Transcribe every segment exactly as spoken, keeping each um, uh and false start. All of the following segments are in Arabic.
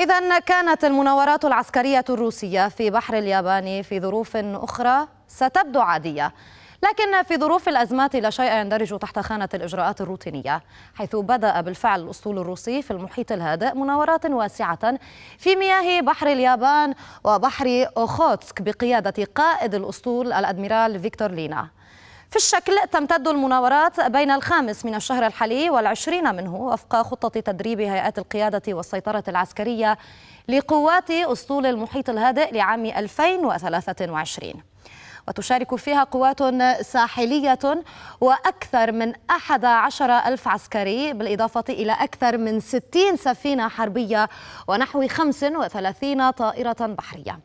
إذن كانت المناورات العسكرية الروسية في بحر اليابان في ظروف أخرى ستبدو عادية، لكن في ظروف الأزمات لا شيء يندرج تحت خانة الإجراءات الروتينية، حيث بدأ بالفعل الأسطول الروسي في المحيط الهادئ مناورات واسعة في مياه بحر اليابان وبحر أوخوتسك بقيادة قائد الأسطول الأدميرال فيكتور لينا. في الشكل تمتد المناورات بين الخامس من الشهر الحالي والعشرين منه وفق خطة تدريب هيئات القيادة والسيطرة العسكرية لقوات أسطول المحيط الهادئ لعام ألفين وثلاثة وعشرين، وتشارك فيها قوات ساحلية وأكثر من أحد عشر ألف عسكري، بالإضافة إلى أكثر من ستين سفينة حربية ونحو خمس وثلاثين طائرة بحرية.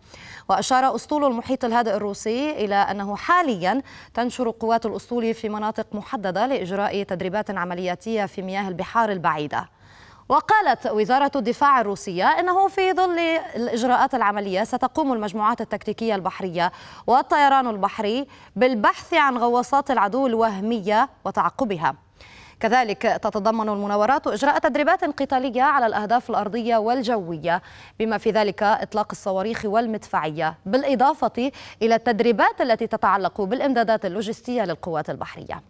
وأشار أسطول المحيط الهادئ الروسي إلى أنه حاليا تنشر قوات الأسطول في مناطق محددة لإجراء تدريبات عملياتية في مياه البحار البعيدة. وقالت وزارة الدفاع الروسية أنه في ظل الإجراءات العملية ستقوم المجموعات التكتيكية البحرية والطيران البحري بالبحث عن غواصات العدو الوهمية وتعقبها. كذلك تتضمن المناورات إجراء تدريبات قتالية على الأهداف الأرضية والجوية، بما في ذلك إطلاق الصواريخ والمدفعية، بالإضافة إلى التدريبات التي تتعلق بالإمدادات اللوجستية للقوات البحرية.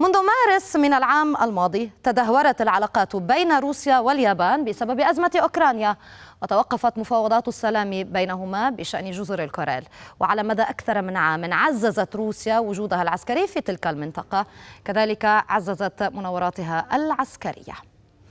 منذ مارس من العام الماضي تدهورت العلاقات بين روسيا واليابان بسبب أزمة أوكرانيا، وتوقفت مفاوضات السلام بينهما بشأن جزر الكوريل. وعلى مدى أكثر من عام عززت روسيا وجودها العسكري في تلك المنطقة، كذلك عززت مناوراتها العسكرية.